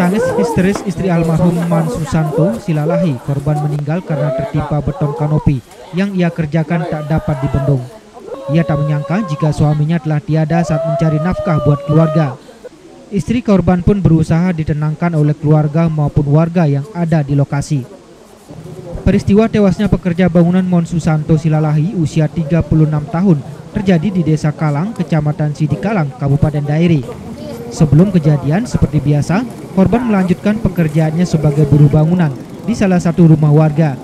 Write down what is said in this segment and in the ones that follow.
Tangis histeris istri almarhum Mansusanto Silalahi, korban meninggal karena tertimpa beton kanopi yang ia kerjakan tak dapat dibendung. Ia tak menyangka jika suaminya telah tiada saat mencari nafkah buat keluarga. Istri korban pun berusaha ditenangkan oleh keluarga maupun warga yang ada di lokasi. Peristiwa tewasnya pekerja bangunan Mansusanto Silalahi usia 36 tahun terjadi di Desa Kalang, Kecamatan Sidikalang, Kabupaten Dairi. Sebelum kejadian, seperti biasa, korban melanjutkan pekerjaannya sebagai buruh bangunan di salah satu rumah warga.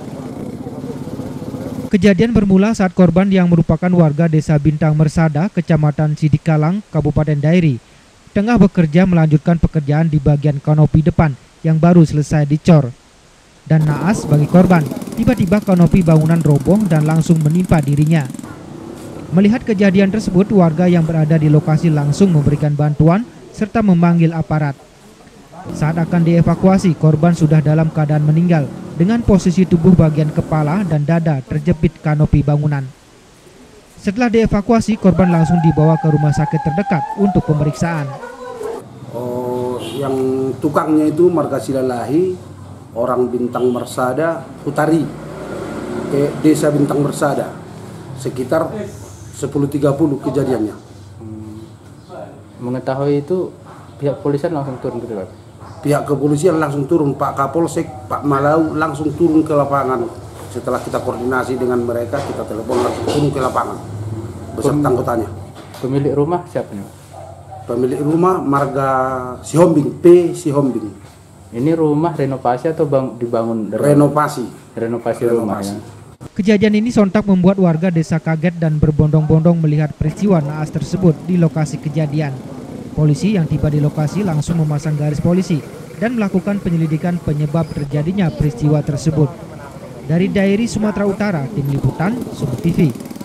Kejadian bermula saat korban yang merupakan warga Desa Bintang Mersada, Kecamatan Sidikalang, Kabupaten Dairi, tengah bekerja melanjutkan pekerjaan di bagian kanopi depan yang baru selesai dicor. Dan naas bagi korban, tiba-tiba kanopi bangunan roboh dan langsung menimpa dirinya. Melihat kejadian tersebut, warga yang berada di lokasi langsung memberikan bantuan serta memanggil aparat. Saat akan dievakuasi, korban sudah dalam keadaan meninggal, dengan posisi tubuh bagian kepala dan dada terjepit kanopi bangunan. Setelah dievakuasi, korban langsung dibawa ke rumah sakit terdekat untuk pemeriksaan. Yang tukangnya itu marga Silalahi, orang Bintang Mersada, Utari, Desa Bintang Mersada, sekitar 10.30 kejadiannya. Mengetahui itu pihak polisian langsung turun ke depan. Pihak kepolisian langsung turun, Pak Kapolsek, Pak Mahlau langsung turun ke lapangan. Setelah kita koordinasi dengan mereka, kita telepon langsung turun ke lapangan beserta anggotanya. Pemilik rumah siapa nih? Pemilik rumah marga Sihombing, P. Sihombing. Ini rumah renovasi atau dibangun? Renovasi. Renovasi. Rumahnya. Kejadian ini sontak membuat warga desa kaget dan berbondong-bondong melihat peristiwa naas tersebut di lokasi kejadian. Polisi yang tiba di lokasi langsung memasang garis polisi dan melakukan penyelidikan penyebab terjadinya peristiwa tersebut. Dari Dairi, Sumatera Utara, Tim Liputan, Sumut TV.